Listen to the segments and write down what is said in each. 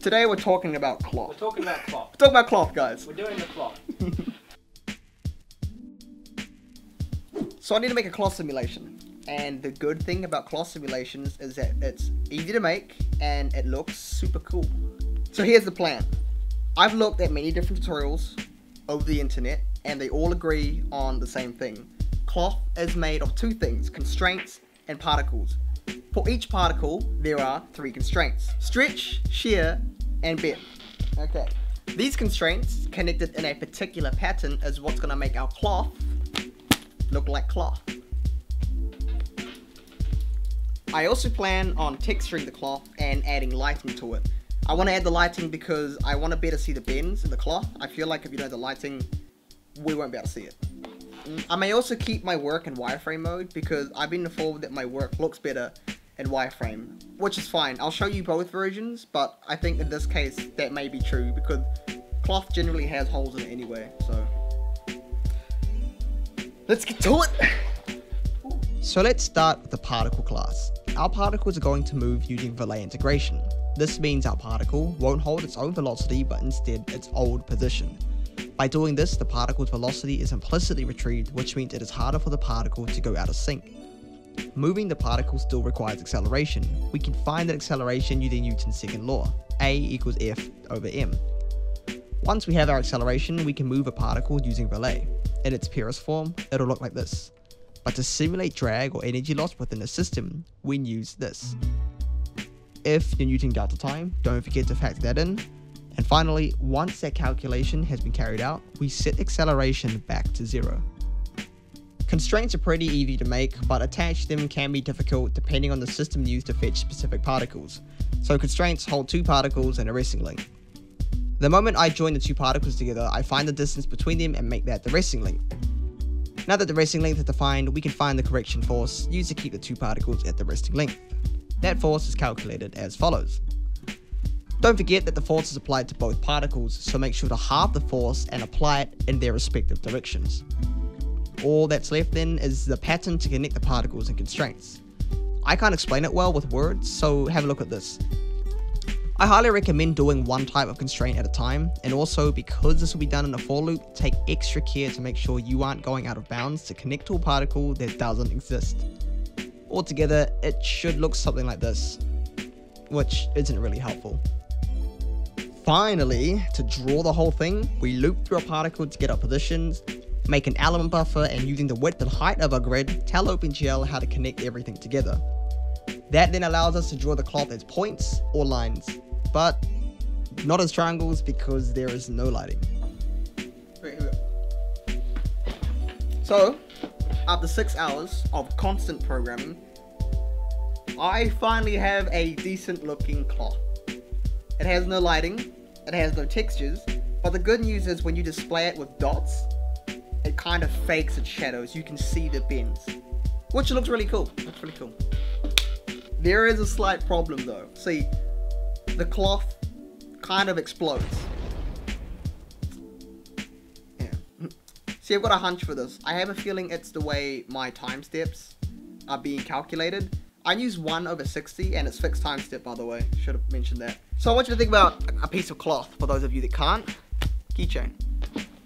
Today we're talking about cloth. We're talking about cloth. We're talking about cloth, guys. We're doing the cloth. So I need to make a cloth simulation. And the good thing about cloth simulations is that it's easy to make and it looks super cool. So here's the plan. I've looked at many different tutorials over the internet and they all agree on the same thing. Cloth is made of two things, constraints and particles. For each particle, there are three constraints: stretch, shear, and bend. Okay. These constraints connected in a particular pattern is what's gonna make our cloth look like cloth. I also plan on texturing the cloth and adding lighting to it. I wanna add the lighting because I wanna better see the bends in the cloth. I feel like if you don't have the lighting, we won't be able to see it. I may also keep my work in wireframe mode because I've been informed that my work looks better in wireframe, which is fine. I'll show you both versions, but I think in this case that may be true because cloth generally has holes in it anyway, so. Let's get to it! So let's start with the particle class. Our particles are going to move using Verlet integration. This means our particle won't hold its own velocity but instead its old position. By doing this, the particle's velocity is implicitly retrieved, which means it is harder for the particle to go out of sync. Moving the particle still requires acceleration. We can find that acceleration using Newton's second law, A = F/m. Once we have our acceleration, we can move a particle using Verlet. In its purest form, it'll look like this. But to simulate drag or energy loss within a system, we use this. If you're Newton delta time, don't forget to factor that in. And finally, once that calculation has been carried out, we set acceleration back to 0. Constraints are pretty easy to make, but attach them can be difficult depending on the system used to fetch specific particles. So constraints hold two particles in a resting link. The moment I join the two particles together, I find the distance between them and make that the resting length. Now that the resting length is defined, we can find the correction force used to keep the two particles at the resting length. That force is calculated as follows. Don't forget that the force is applied to both particles, so make sure to halve the force and apply it in their respective directions. All that's left then is the pattern to connect the particles and constraints. I can't explain it well with words, so have a look at this. I highly recommend doing one type of constraint at a time, and also because this will be done in a for loop, take extra care to make sure you aren't going out of bounds to connect to a particle that doesn't exist. Altogether, it should look something like this, which isn't really helpful. Finally, to draw the whole thing, we loop through a particle to get our positions, make an element buffer, and using the width and height of our grid, tell OpenGL how to connect everything together. That then allows us to draw the cloth as points or lines, but not as triangles because there is no lighting. Here we go. So, after 6 hours of constant programming, I finally have a decent looking cloth. It has no lighting, it has no textures, but the good news is when you display it with dots, it kind of fakes its shadows. You can see the bends, which looks really cool. Looks really cool. There is a slight problem though. See, the cloth kind of explodes. Yeah. See, I've got a hunch for this. I have a feeling it's the way my time steps are being calculated. I use 1/60 and it's fixed time step, by the way. Should have mentioned that. So I want you to think about a piece of cloth, for those of you that can't. Keychain.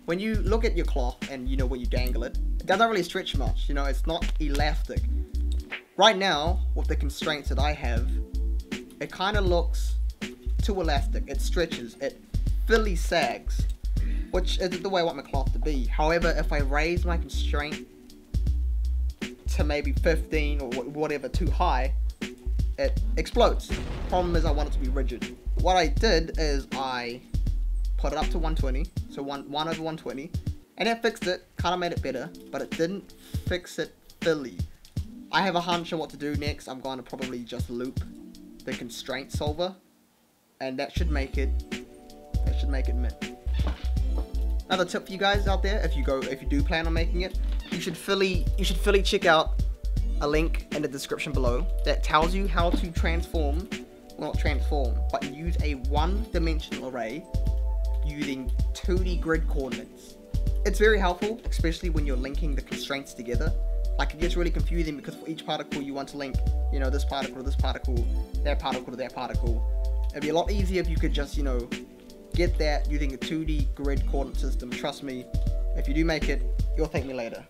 When you look at your cloth and you know when you dangle it, it doesn't really stretch much, you know, it's not elastic. Right now, with the constraints that I have, it kind of looks too elastic. It stretches, it fully sags, which isn't the way I want my cloth to be. However, if I raise my constraint to maybe 15 or whatever too high, it explodes. Problem is I want it to be rigid. What I did is I put it up to 120, so 1/120, and it fixed it, kind of made it better, but it didn't fix it fully. I have a hunch on what to do next. I'm going to probably just loop the constraint solver, and that should make it mint. Another tip for you guys out there, if you do plan on making it, you should fully check out a link in the description below that tells you how to transform, well not transform, but use a one-dimensional array using 2D grid coordinates. It's very helpful, especially when you're linking the constraints together. Like, it gets really confusing because for each particle you want to link, you know, this particle to that particle. It'd be a lot easier if you could just, you know, get that using a 2D grid coordinate system. Trust me, if you do make it, you'll thank me later.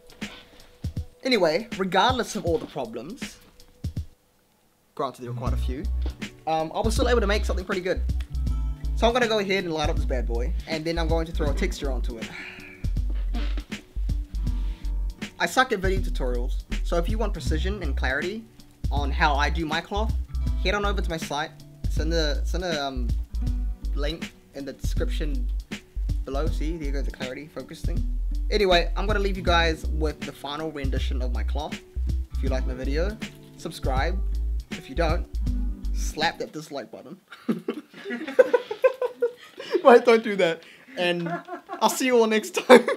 Anyway, regardless of all the problems, granted there were quite a few, I was still able to make something pretty good. So I'm going to go ahead and light up this bad boy, and then I'm going to throw a texture onto it. I suck at video tutorials, so if you want precision and clarity on how I do my cloth, head on over to my site. It's in the, link in the description below. See, there goes the clarity focus thing. Anyway, I'm going to leave you guys with the final rendition of my cloth. If you like my video, subscribe. If you don't, slap that dislike button. Wait, don't do that. And I'll see you all next time.